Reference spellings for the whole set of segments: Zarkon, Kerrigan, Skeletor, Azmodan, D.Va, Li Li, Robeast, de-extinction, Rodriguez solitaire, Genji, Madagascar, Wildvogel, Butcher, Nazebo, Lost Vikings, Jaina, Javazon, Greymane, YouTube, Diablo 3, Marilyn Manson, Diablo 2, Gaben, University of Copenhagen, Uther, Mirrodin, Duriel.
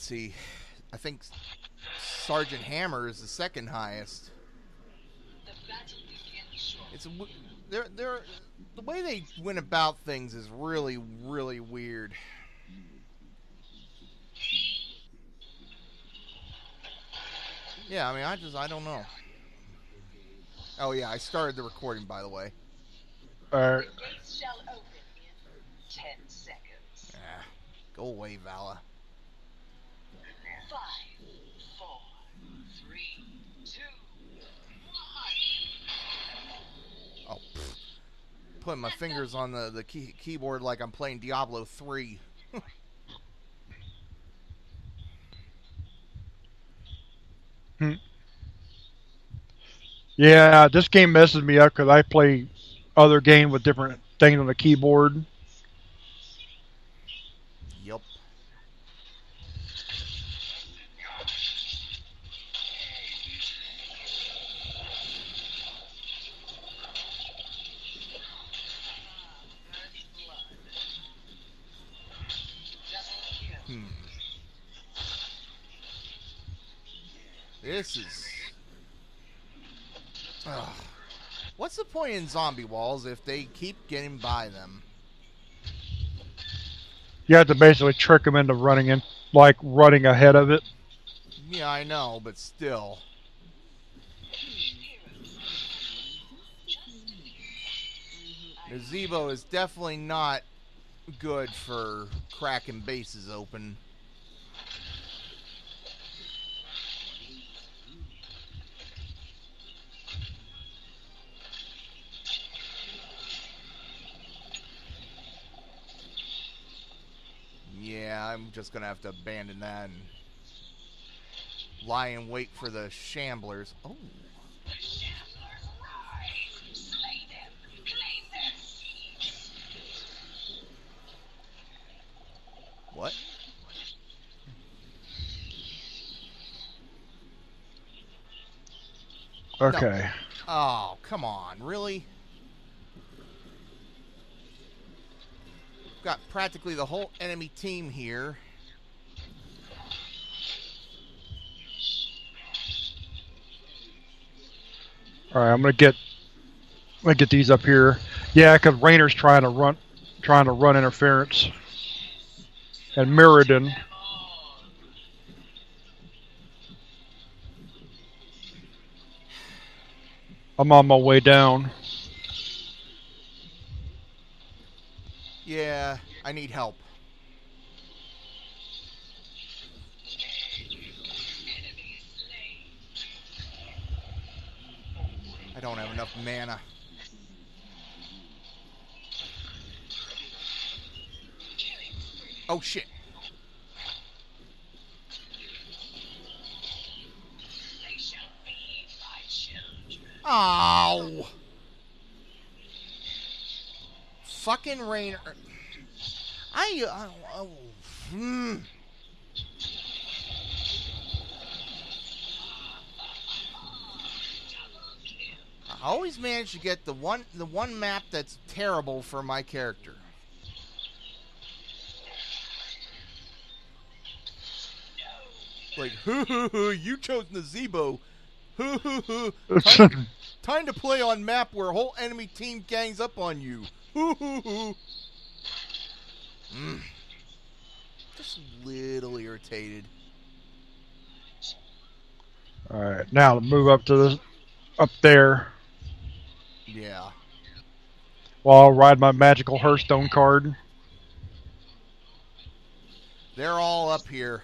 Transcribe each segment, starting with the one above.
let's see. I think Sergeant Hammer is the second highest. It's the way they went about things is really, really weird. Yeah, I mean, I don't know. Oh yeah, I started the recording, by the way. The gates shall open in 10 seconds. Ah, go away, Vala. 5, 4, 3, 2, 1. Oh, pfft. Putting my fingers on the keyboard like I'm playing Diablo 3. Yeah, this game messes me up because I play other games with different things on the keyboard. Yep. This is... Ugh. What's the point in zombie walls if they keep getting by them? You have to basically trick them into running in, like running ahead of it. Yeah, I know, but still. Gazebo is definitely not good for cracking bases open. Yeah, I'm just gonna have to abandon that and lie in wait for the shamblers. Oh, the shamblers rise. Slay them. Claim their seeds. What? Okay. No. Oh, come on, really? Got practically the whole enemy team here. All right, I'm gonna get these up here. Yeah, because Raynor's trying to run interference, and Mirrodin. I'm on my way down. Yeah, I need help. I don't have enough mana. Oh, shit. Ow! Fucking Raynor. I always manage to get the one map that's terrible for my character. Like, hoo-hoo-hoo, you chose Nazebo. Hoo-hoo-hoo. Time to play on map where a whole enemy team gangs up on you. Hoo-hoo-hoo. Just a little irritated. All right, now to move up to up there. Yeah. Well, I'll ride my magical Hearthstone card. They're all up here.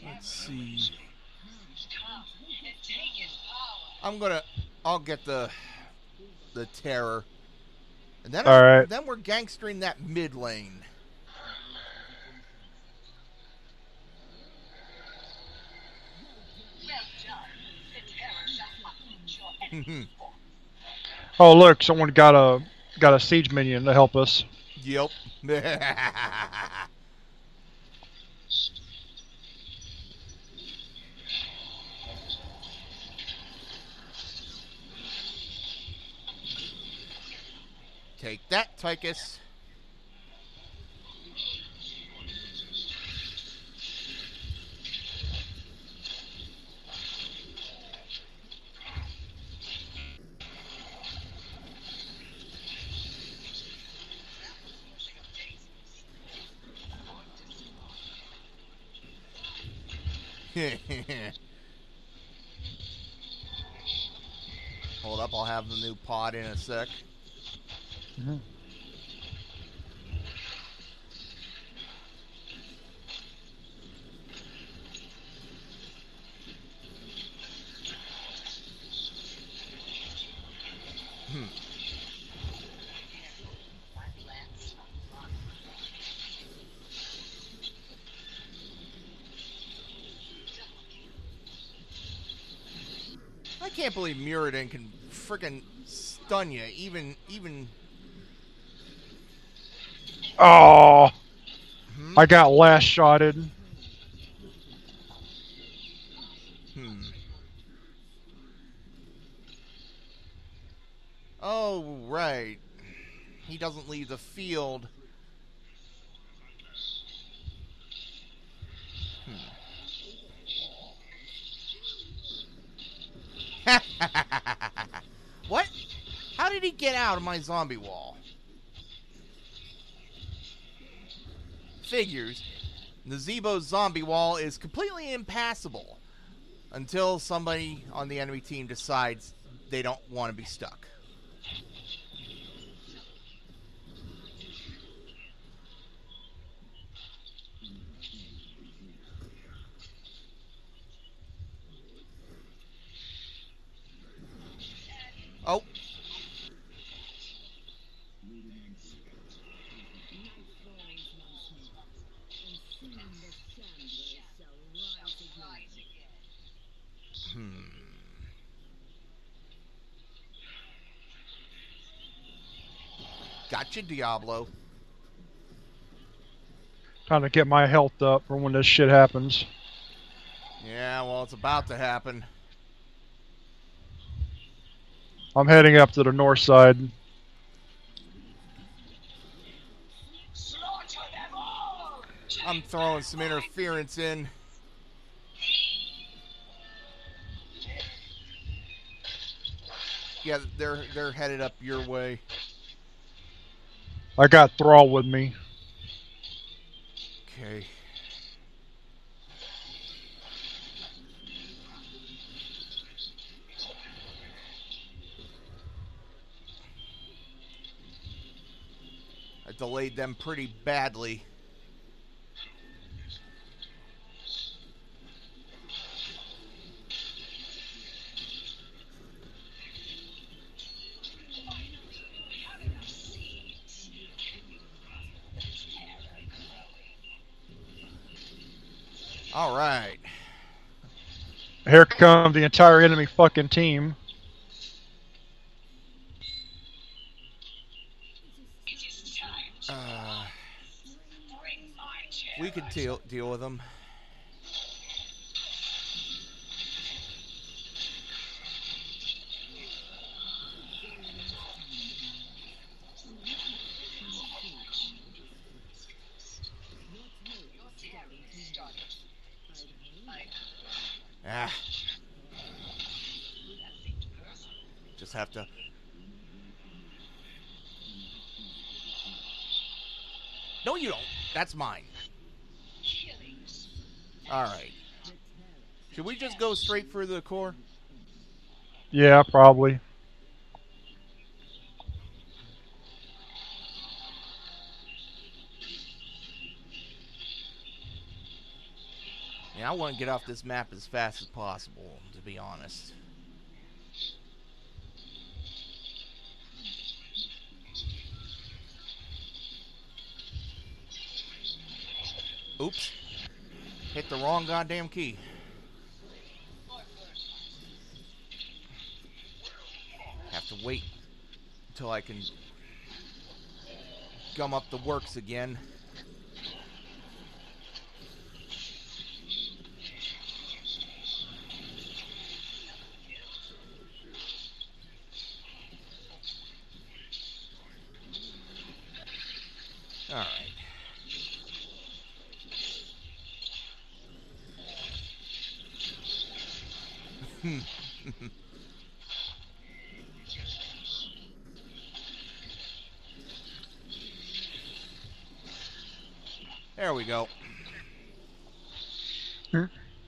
Let's see. I'll get the terror, and then then we're gangstering that mid lane. Oh look, someone got a got a siege minion to help us. Yep. Take that, Tychus. Hold up, I'll have the new pod in a sec. Mm-hmm. I can't believe Mirrodin can frickin' stun you, even. Oh, I got last shotted. Oh, right. He doesn't leave the field. What? How did he get out of my zombie wall? Figures, Nazebo's zombie wall is completely impassable until somebody on the enemy team decides they don't want to be stuck. Oh. Gotcha, Diablo. Trying to get my health up for when this shit happens. Yeah, well, it's about to happen. I'm heading up to the north side. Slaughter them all! I'm throwing some interference in. Yeah, they're headed up your way. I got Thrall with me. Okay. I delayed them pretty badly. All right. Here comes the entire enemy fucking team. We could deal with them. Ah. Just have to. No, you don't. That's mine. All right. Should we just go straight for the core? Yeah, probably. I want to get off this map as fast as possible, to be honest. Oops. Hit the wrong goddamn key. Have to wait until I can scum up the works again. All right. There we go.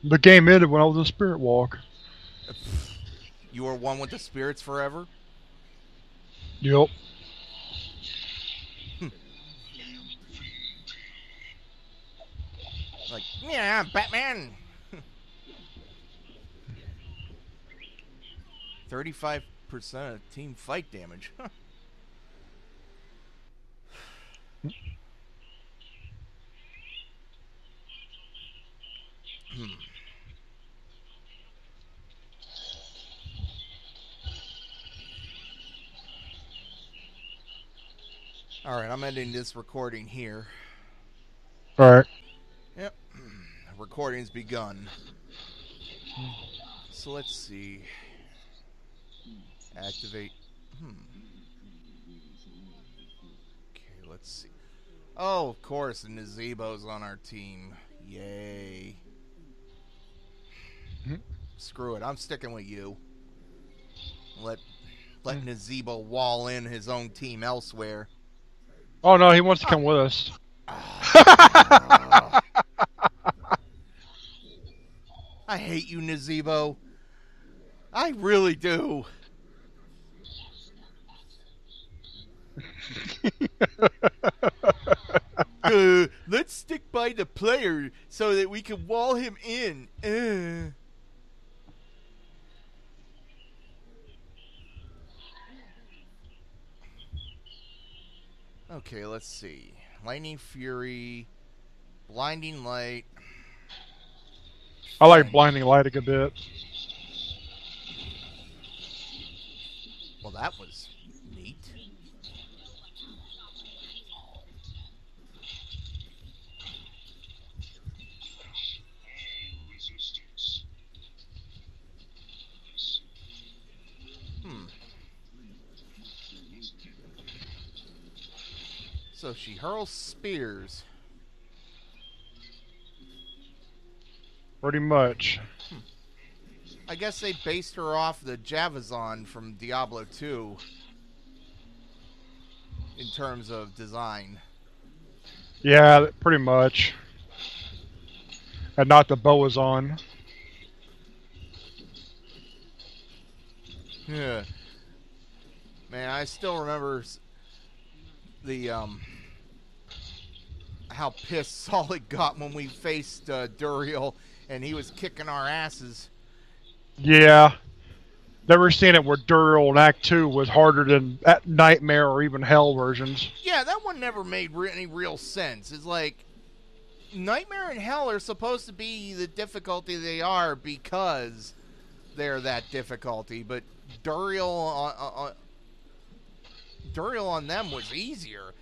The game ended when I was in Spirit Walk. You were one with the spirits forever? Yep. Like, yeah, Batman! 35% of team fight damage. Alright, I'm ending this recording here. Alright. Yep. Recording's begun. So let's see. Activate. Okay, let's see. Oh, of course, the Nazebo's on our team. Yay. Screw it. I'm sticking with you. Let Nazebo wall in his own team elsewhere. Oh, no. He wants to come with us. I hate you, Nazebo. I really do. Let's stick by the player so that we can wall him in. Okay, let's see. Lightning Fury, Blinding Light. I like Blinding Light a good bit. Well, that was neat. So she hurls spears. Pretty much. I guess they based her off the Javazon from Diablo 2 in terms of design. Yeah, pretty much. And not the Bowazon. Yeah. Man, I still remember the how pissed Solid got when we faced Duriel and he was kicking our asses. Yeah, never seen it where Duriel in Act 2 was harder than at Nightmare or even Hell versions. Yeah, that one never made any real sense. It's like Nightmare and Hell are supposed to be the difficulty they are because they're that difficulty, but Duriel on them was easier.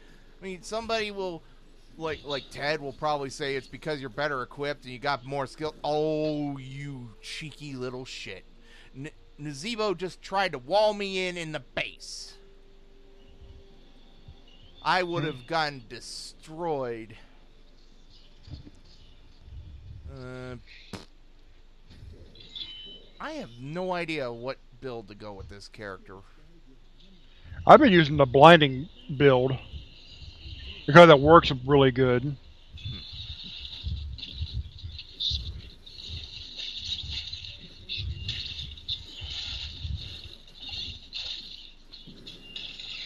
I mean, somebody will, like Ted will probably say it's because you're better equipped and you got more skill. Oh, you cheeky little shit. Nazebo just tried to wall me in the base. I would have gotten destroyed. I have no idea what build to go with this character. I've been using the blinding build because it works really good.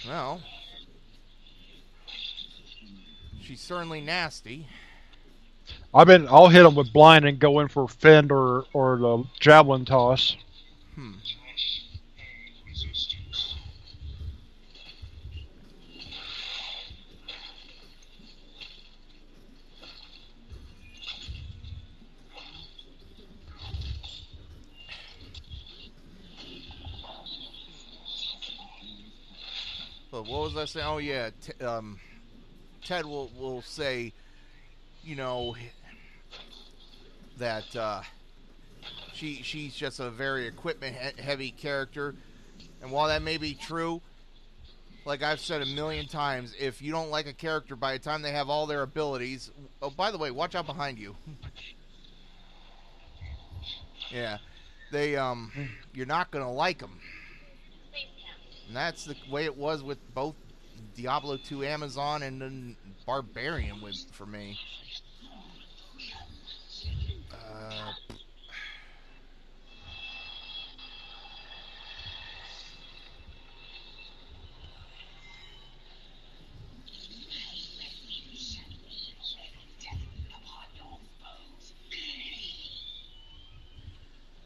Well, she's certainly nasty. I'll hit him with blind and go in for fend or the javelin toss. What was I saying? Oh yeah, Ted will say, you know, that she's just a very equipment-heavy character. And while that may be true, like I've said a million times, if you don't like a character by the time they have all their abilities... Oh, by the way, watch out behind you. Yeah. They, you're not going to like them. And that's the way it was with both Diablo 2 Amazon and then Barbarian was for me.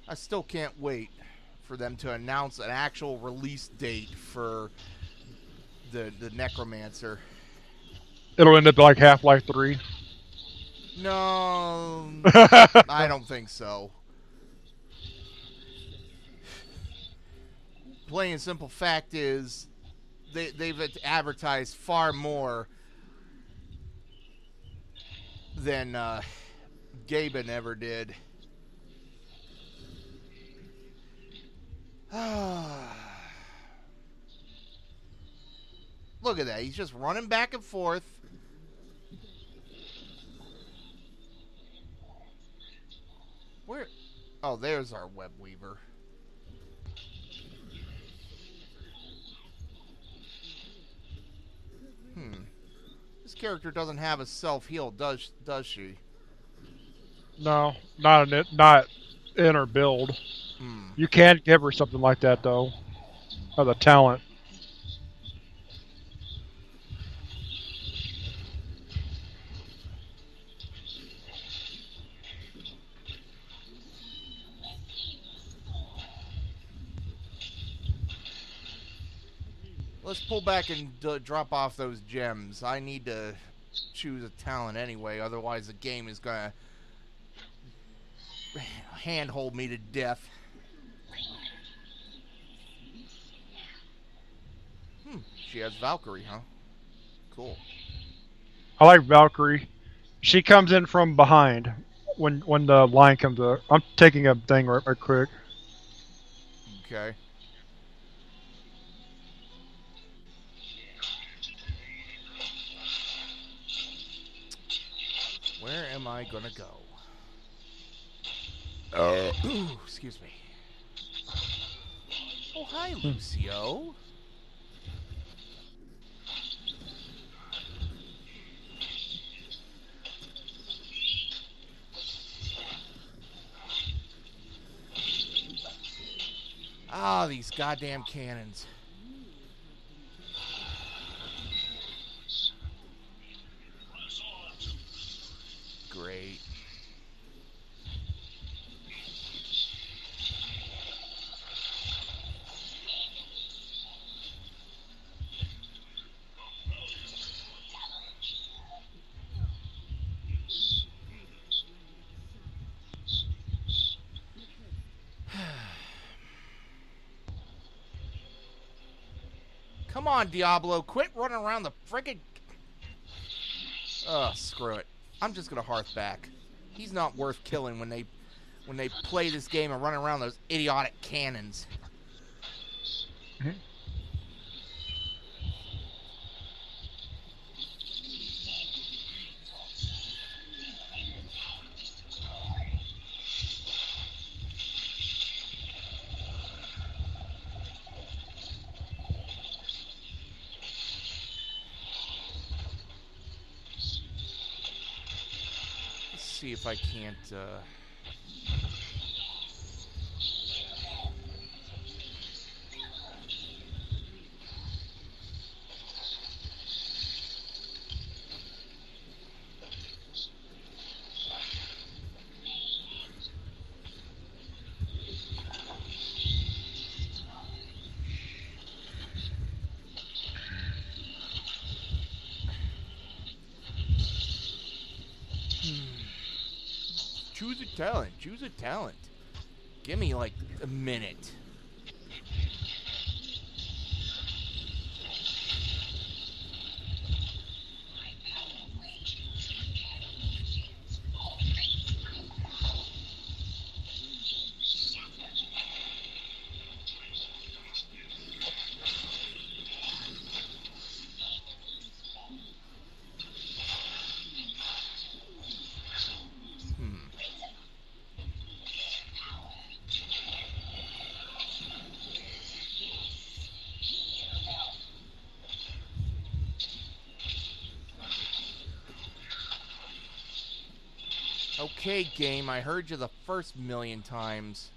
I still can't wait for them to announce an actual release date for the Necromancer. It'll end up like Half-Life 3. No, I don't think so. Plain and simple fact is they've advertised far more than Gaben ever did. Look at that. He's just running back and forth. Where? Oh, there's our web weaver. Hmm. This character doesn't have a self-heal, does she? No, not in her build. Hmm. You can't give her something like that, though. Or the talent. Let's pull back and drop off those gems. I need to choose a talent anyway, otherwise the game is going to handhold me to death. She has Valkyrie, huh? Cool. I like Valkyrie. She comes in from behind when the line comes up. I'm taking a thing right quick. Okay. Where am I gonna go? Ooh, excuse me. Oh, hi, Lucio. Ah, oh, these goddamn cannons. Great. Come on, Diablo, quit running around the frickin'... Ugh, screw it. I'm just gonna hearth back. He's not worth killing when they play this game and run around those idiotic cannons. Mm-hmm. See if I can't choose a talent. Give me like a minute. Okay, game, I heard you the first million times.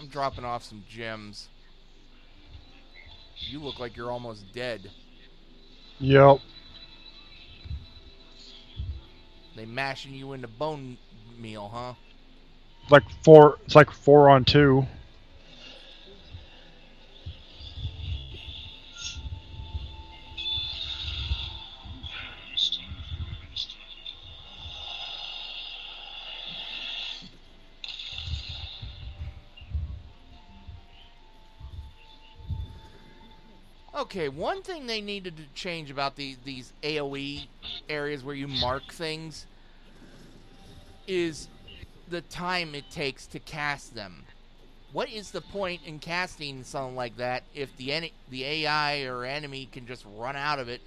I'm dropping off some gems. You look like you're almost dead. Yep. They mashing you into bone meal, huh? Like four. It's like 4 on 2. Okay, one thing they needed to change about these AoE areas where you mark things is the time it takes to cast them. What is the point in casting something like that if the AI or enemy can just run out of it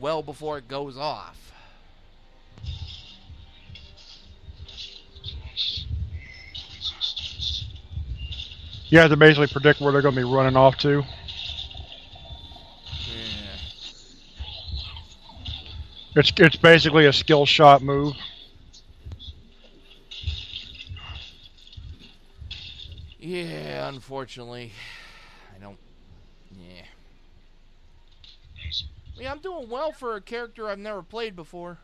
well before it goes off? You have to basically predict where they're going to be running off to. It's basically a skill shot move. Yeah, unfortunately, I don't. Yeah. Yeah, I'm doing well for a character I've never played before.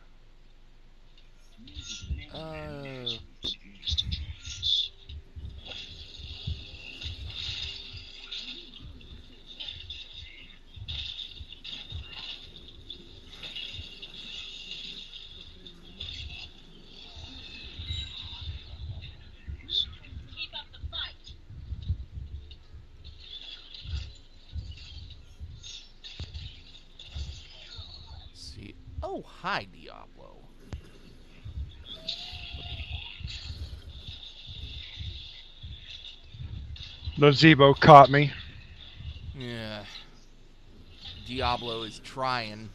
Oh, hi, Diablo. The Zeebo caught me. Yeah. Diablo is trying.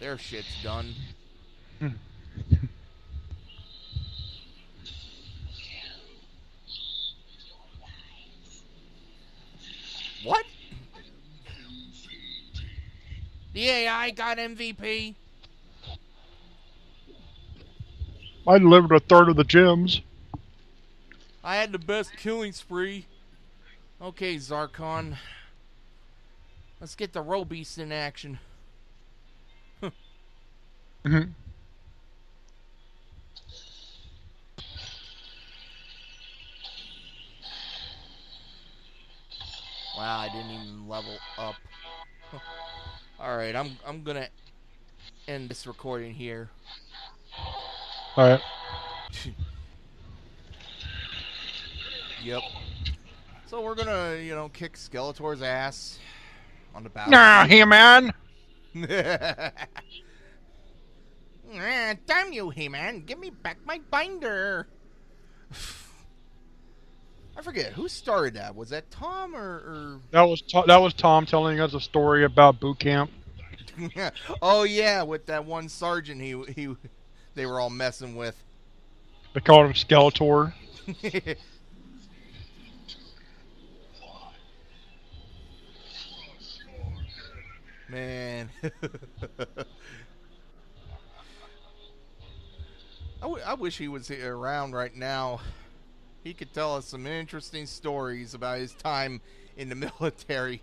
Their shit's done. What? The AI got MVP? I delivered a third of the gems. I had the best killing spree. Okay, Zarkon. Let's get the Robeast in action. Mm-hmm. Wow, I didn't even level up. All right, I'm gonna end this recording here. All right. Yep. So we're gonna, you know, kick Skeletor's ass on the battlefield. Nah, He-Man. Damn you, He-Man! Give me back my binder! I forget, who started that? Was that Tom or... That was Tom telling us a story about boot camp. Oh yeah, with that one sergeant they were all messing with. They called him Skeletor. Man... I wish he was around right now. He could tell us some interesting stories about his time in the military.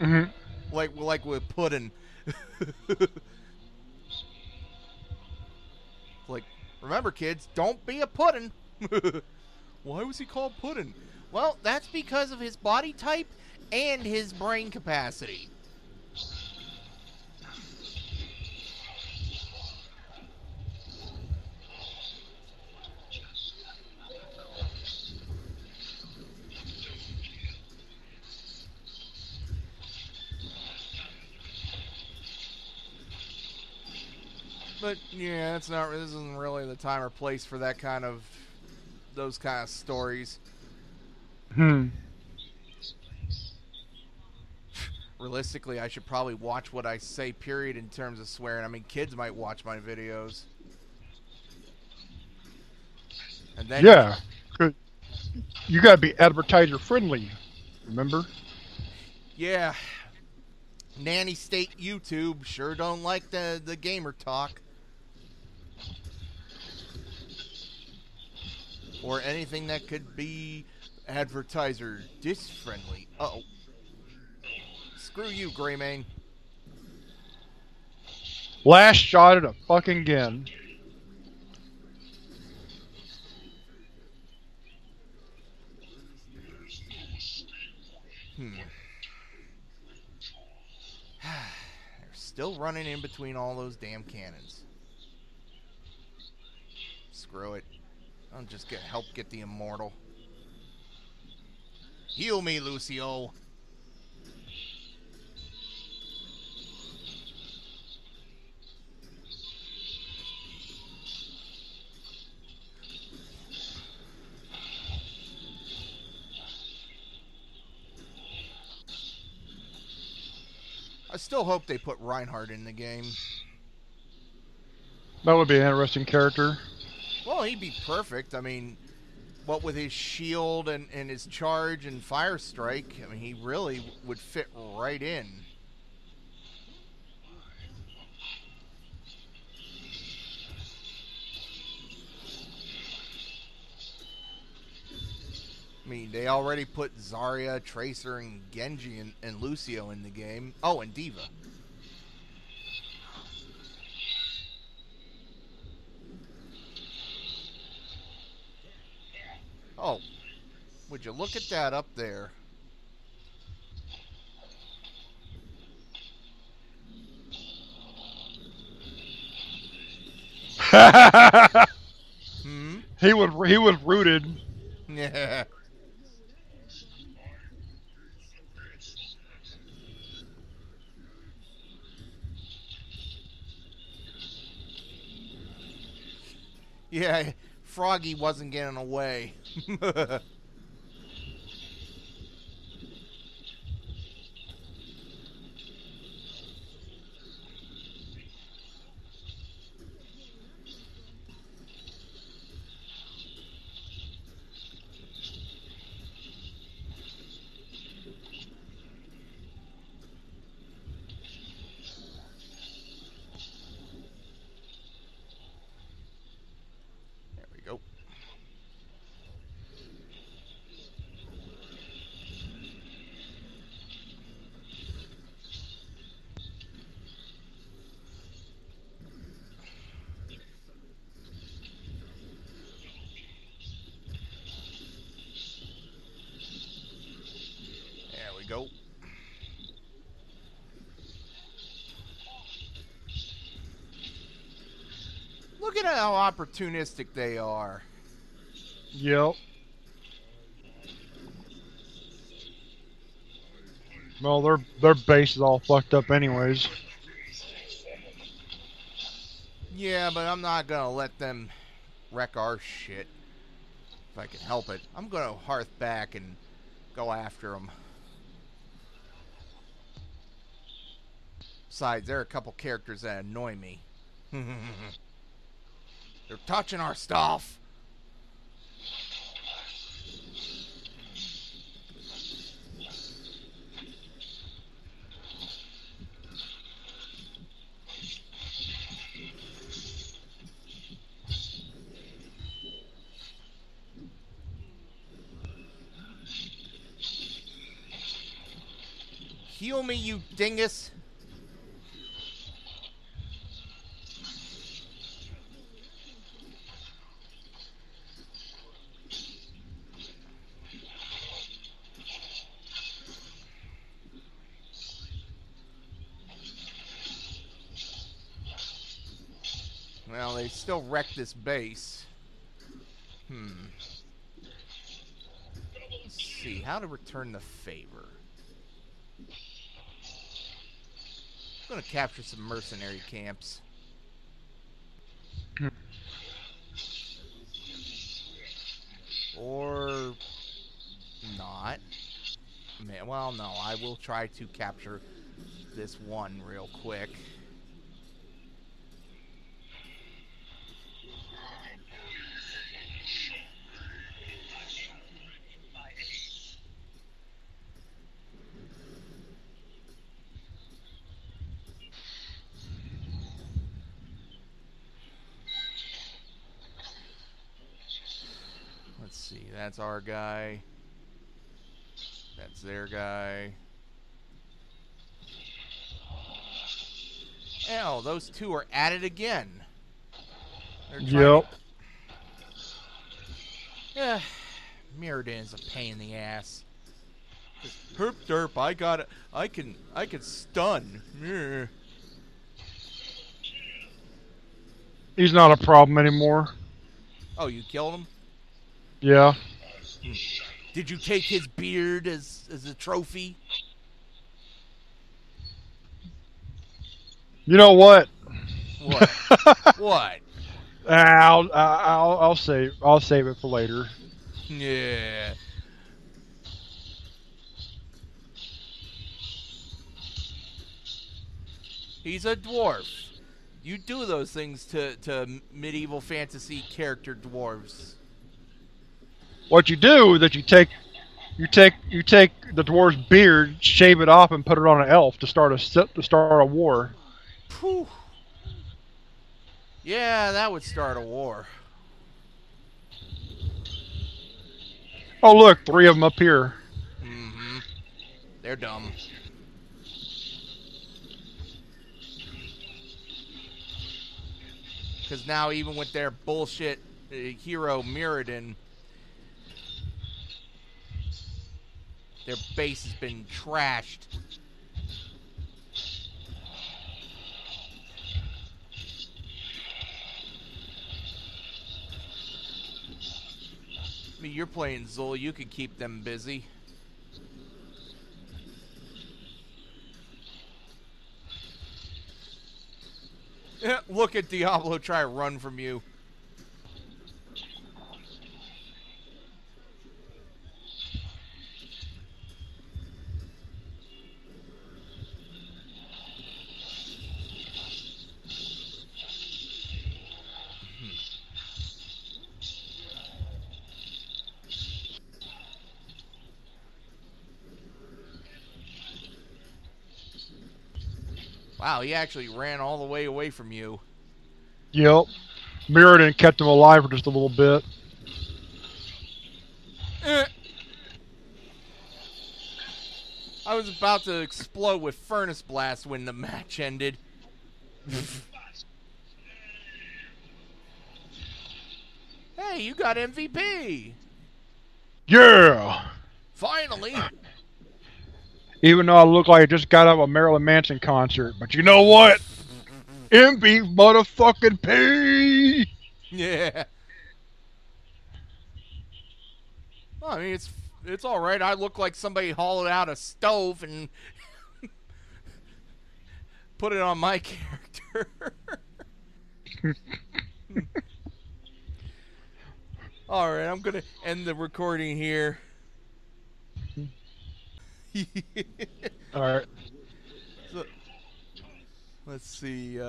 Mm-hmm. Like with Puddin. Like, remember kids, don't be a Puddin. Why was he called Puddin? Well, that's because of his body type and his brain capacity. But yeah, it's not. This isn't really the time or place for that kind of stories. Hmm. Realistically, I should probably watch what I say, period, in terms of swearing. I mean, kids might watch my videos. And then yeah. You gotta be advertiser friendly, remember? Yeah. Nanny State YouTube sure don't like the gamer talk. Or anything that could be advertiser dis-friendly. Uh-oh. Screw you, Greymane. Last shot at a fucking gun. They're still running in between all those damn cannons. Screw it. I'll just help get the immortal. Heal me, Lucio. I still hope they put Reinhardt in the game. That would be an interesting character. Well, he'd be perfect. I mean, what with his shield and his charge and fire strike, I mean, he really would fit right in. I mean, they already put Zarya, Tracer, and Genji and Lucio in the game. Oh, and D.Va. Oh, would you look at that up there? Hmm? He was rooted. Yeah. Yeah, Froggy wasn't getting away. Go. Look at how opportunistic they are. Yep. Well, their base is all fucked up anyways. Yeah, but I'm not gonna let them wreck our shit if I can help it. I'm gonna hearth back and go after them. Besides, there are a couple characters that annoy me. They're touching our stuff. Heal me, you dingus. Well, they still wrecked this base. Hmm. Let's see, how to return the favor. I'm gonna capture some mercenary camps. Or not. Well, no, I will try to capture this one real quick. That's our guy. That's their guy. Hell, those two are at it again. Yep. Yeah. Mirrodin is a pain in the ass. Just herp derp. I got it. I can stun. Yeah. He's not a problem anymore. Oh, you killed him? Yeah. Did you take his beard as a trophy? You know what? What? What? I'll save it for later. Yeah. He's a dwarf. You do those things to medieval fantasy character dwarves. What you do is that you take the dwarf's beard, shave it off, and put it on an elf to start a war. Whew. Yeah, that would start a war. Oh look, three of them up here. Mm-hmm. They're dumb. Because now even with their bullshit hero Mirrodin, their base has been trashed. I mean, you're playing Zul. You could keep them busy. Look at Diablo try to run from you. Wow, he actually ran all the way away from you. Yep. Mirrodin kept him alive for just a little bit. I was about to explode with Furnace Blast when the match ended. Hey, you got MVP! Yeah! Finally! Even though I look like I just got out of a Marilyn Manson concert. But you know what? MB motherfucking P! Yeah. Well, I mean, it's all right. I look like somebody hauled out a stove and put it on my character. All right, I'm going to end the recording here. All right. So, let's see.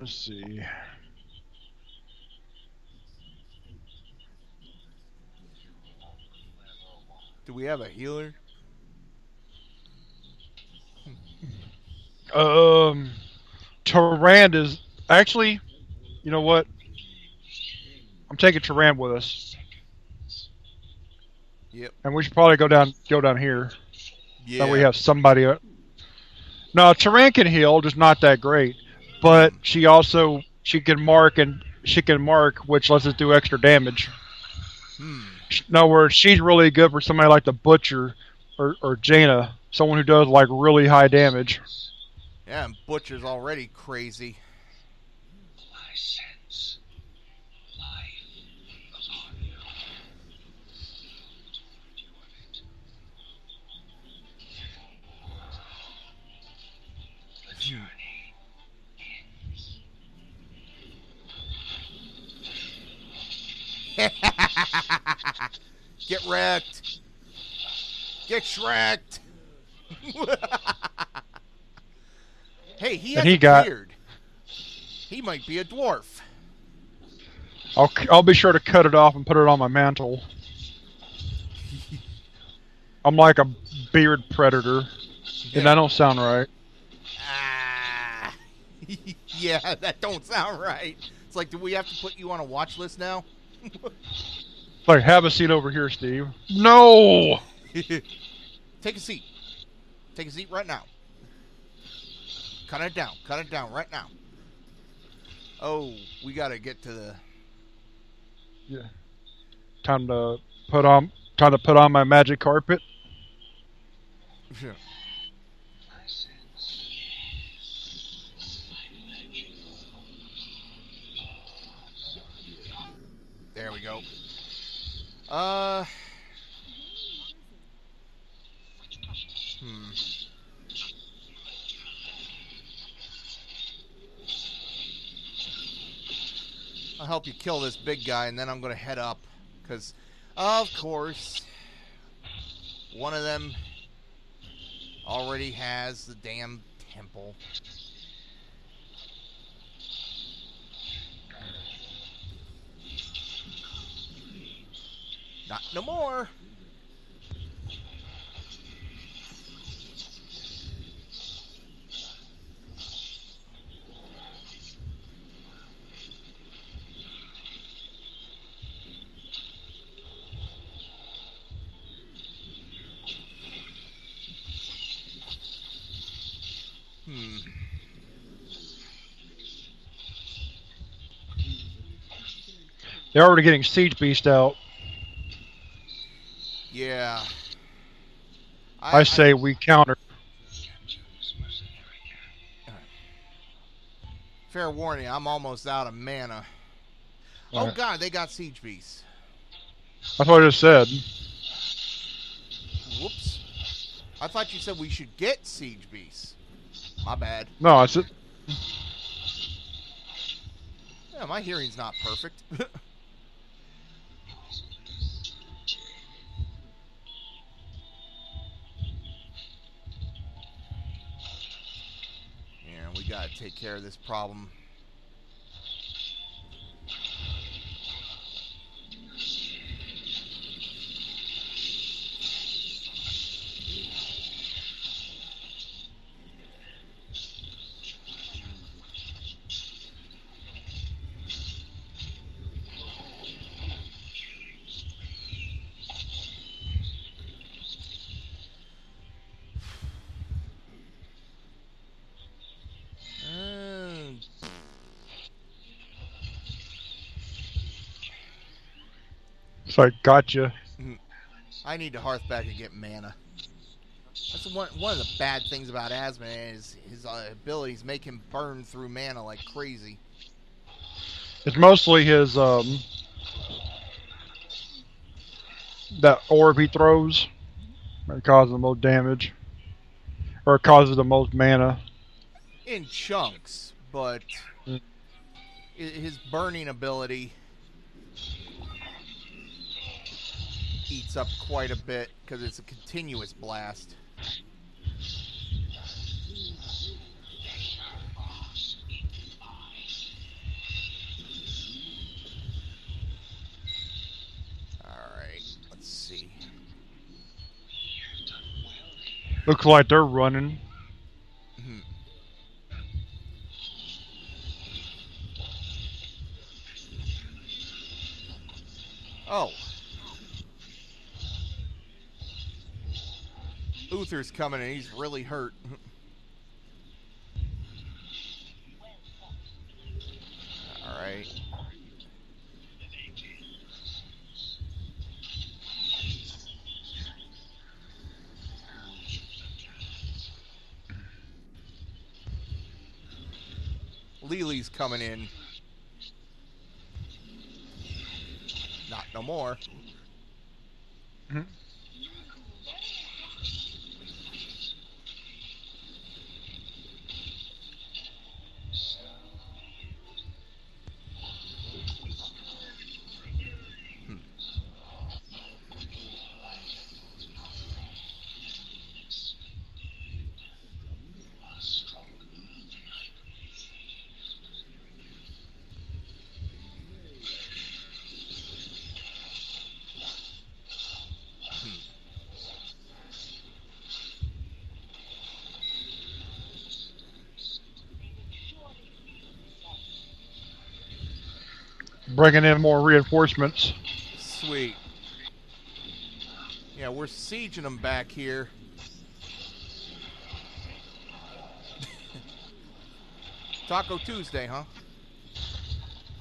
Let's see. Do we have a healer? Tarand is actually. You know what? I'm taking Tarand with us. Yep. And we should probably go down here. Yeah. That we have somebody. No, Tarand can heal, just not that great. But she can mark, which lets us do extra damage. Hmm. In other words, she's really good for somebody like the Butcher or Jaina, someone who does like really high damage. Yeah, and Butcher's already crazy. Get wrecked. Get shrecked. Hey, he has a beard. He might be a dwarf. I'll be sure to cut it off and put it on my mantle. I'm like a beard predator. Yeah. And that don't sound right. Ah. Yeah, that don't sound right. It's like, do we have to put you on a watch list now? Like, have a seat over here, Steve. No! Take a seat. Take a seat right now. Cut it down. Cut it down right now. Oh, we gotta get to the... Yeah. Time to put on my magic carpet. Sure. There we go. I'll help you kill this big guy, and then I'm going to head up. Because, of course, one of them already has the damn temple. Not no more. They're already getting Siege Beast out. Yeah. I say we counter. Fair warning, I'm almost out of mana. Oh god, they got Siege Beasts. That's what I just said. Whoops. I thought you said we should get Siege Beasts. My bad. No, I said... Yeah, my hearing's not perfect. Gotta take care of this problem. Sorry, gotcha. I need to hearth back and get mana. That's one of the bad things about Azmodan is his abilities make him burn through mana like crazy. It's mostly his that orb he throws that causes the most damage or causes the most mana in chunks, but his burning ability eats up quite a bit because it's a continuous blast. Alright, let's see. Looks like they're running. Oh. Uther's coming and he's really hurt. Alright. Lily's coming in. Not no more. Mm-hmm. bringing in more reinforcements. Sweet. Yeah, we're sieging them back here. Taco Tuesday, huh?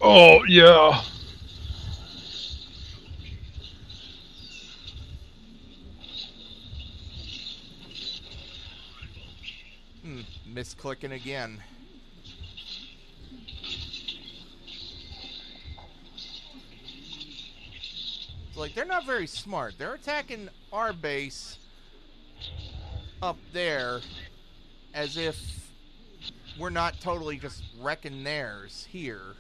Oh, yeah. Misclicking again. It's like they're not very smart. They're attacking our base up there as if we're not totally just wrecking theirs here.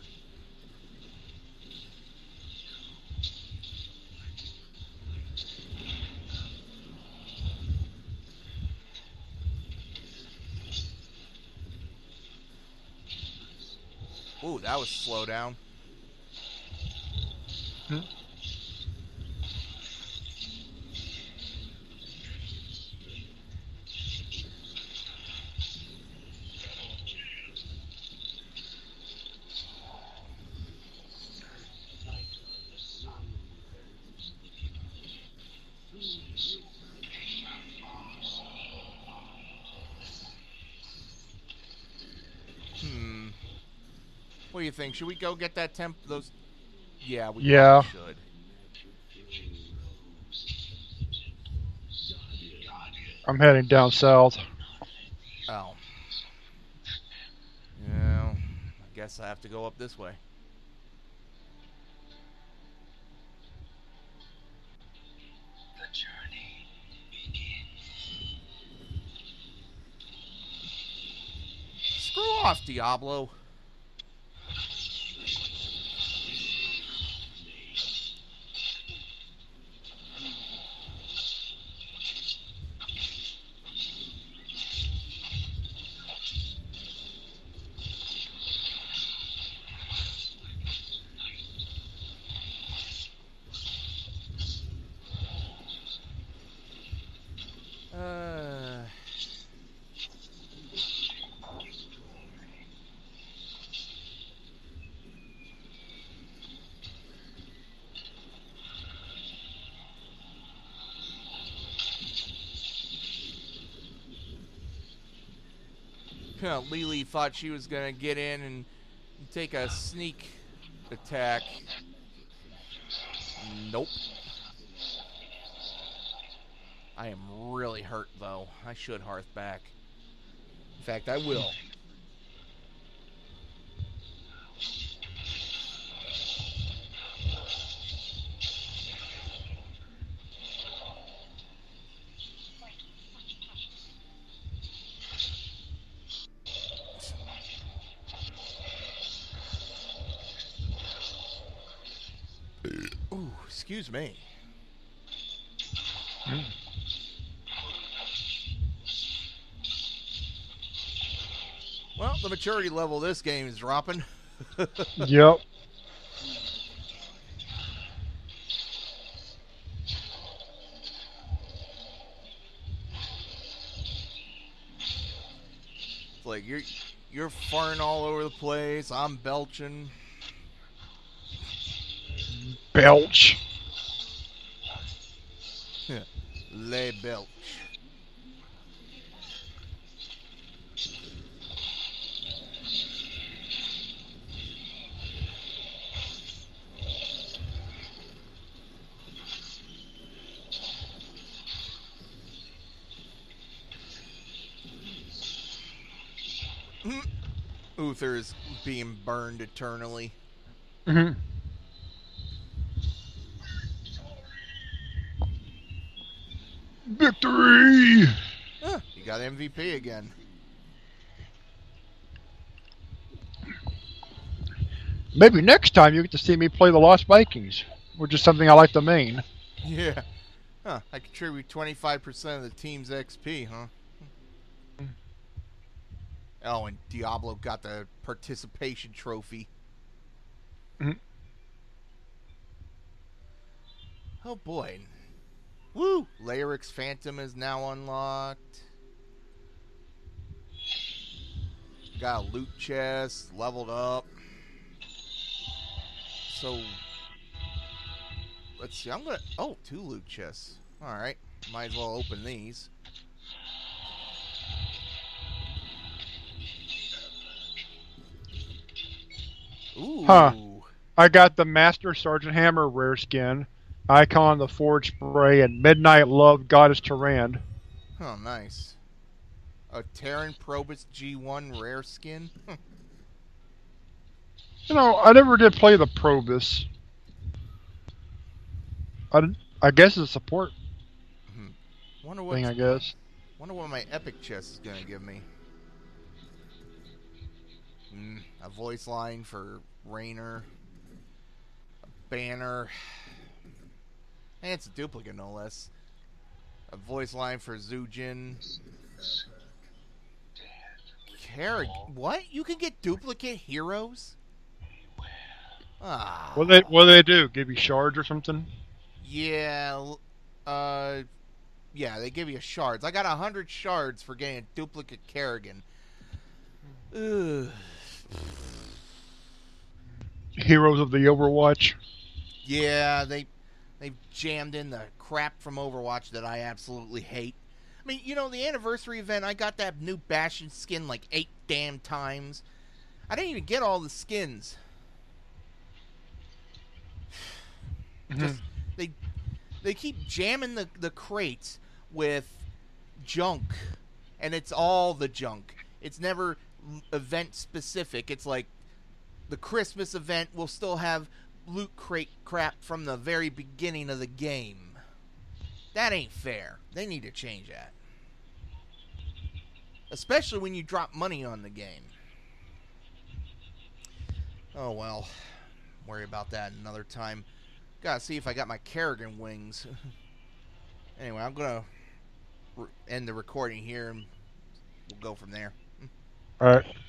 Ooh, that was slow down. Hmm. What do you think? Should we go get that temp? Those, yeah, we should. I'm heading down south. Oh, yeah. I guess I have to go up this way. The journey begins. Screw off, Diablo. Li Li thought she was gonna get in and take a sneak attack. Nope. I am really hurt though. I should hearth back. In fact, I will. Excuse me. Well, the maturity level of this game is dropping. Yep. It's like you're farting all over the place. I'm belching. Belch. Le Belch. Uther is being burned eternally. Mm-hmm. Victory! Huh, you got MVP again. Maybe next time you get to see me play the Lost Vikings, which is something I like to main. Yeah. Huh, I contribute 25% of the team's XP, huh? Oh, and Diablo got the participation trophy. Mm-hmm. Oh, boy. Woo! Lyric's Phantom is now unlocked. Got a loot chest, leveled up. So let's see. I'm gonna. Oh, 2 loot chests. All right. Might as well open these. Ooh. Huh. I got the Master Sergeant Hammer rare skin, Icon the Forge Spray, and Midnight Love Goddess Tyrann. Oh, nice. A Terran Probus G1 rare skin? You know, I never did play the Probus. I guess it's a support thing, I guess. Wonder what my epic chest is going to give me. A voice line for Raynor. A banner. Hey, it's a duplicate, no less. A voice line for Zujin. Kerrigan. What? You can get duplicate heroes? Ah. What do they do? Give you shards or something? Yeah. Yeah, they give you shards. I got 100 shards for getting a duplicate Kerrigan. Ugh. Heroes of the Overwatch. Yeah, they've jammed in the crap from Overwatch that I absolutely hate. I mean, you know, the anniversary event, I got that new Bastion skin like 8 damn times. I didn't even get all the skins. Just they keep jamming the crates with junk, and it's all the junk. It's never event specific. It's like the Christmas event will still have loot crate crap from the very beginning of the game. That ain't fair. They need to change that, especially when you drop money on the game. Oh well, worry about that another time. Gotta see if I got my Kerrigan wings. Anyway, I'm gonna end the recording here and we'll go from there. All right.